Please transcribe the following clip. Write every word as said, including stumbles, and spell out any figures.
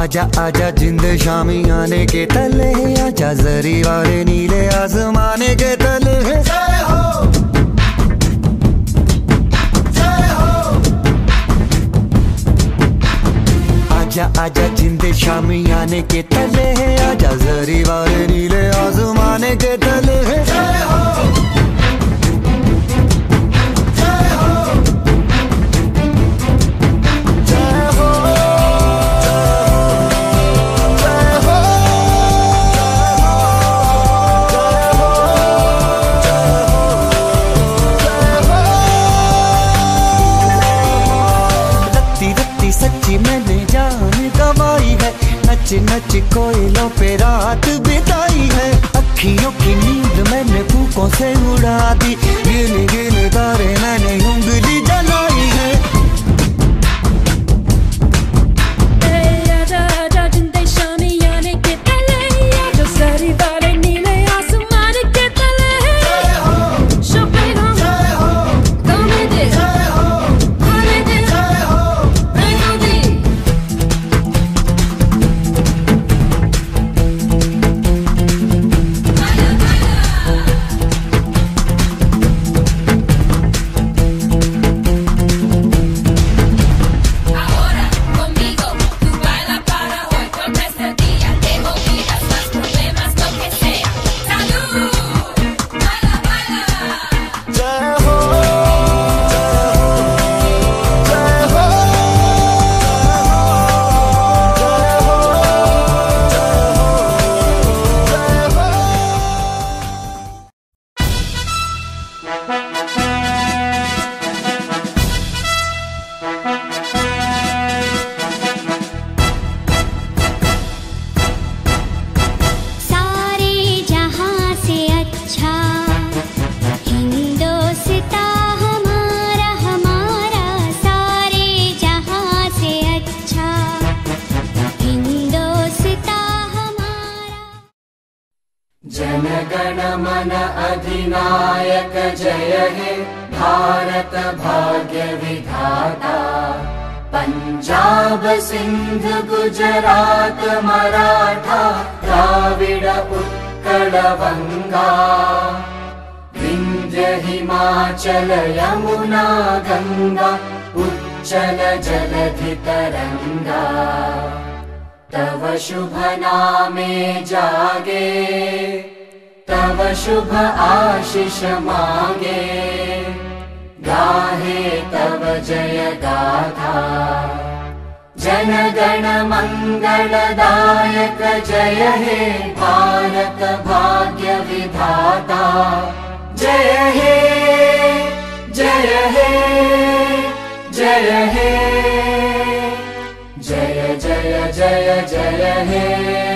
आजा आजा जिंद शामी आने के तले, आजा जरी वाले नीले आसमाने के तले। जय हो, जय हो। आजा आजा जिंद शामी आने के तले, आजा जरी वाले नीले आसमाने के तले। जय हो, जय हो, जय हो, नच कोयलों पे रात बिताई है। अखियों की नींद मैंने फूकों से उड़ा दी, गिन गिन तारे मैंने उंगली जलाई है। अधिनायक जय हे भारत भाग्य विधाता। पंजाब सिंध गुजरात मराठा द्राविड उत्कल बंगा, विंध्य हिमाचल यमुना गंगा उच्चल जलधि तरंगा। तव शुभ नामे जागे, तव शुभ आशीष मांगे, गाहे तव जय गाथा। जन गण मंगलदायक जय हे भारत भाग्य विधाता। जय हे, जय हे, जय हे, जय जय जय जय हे।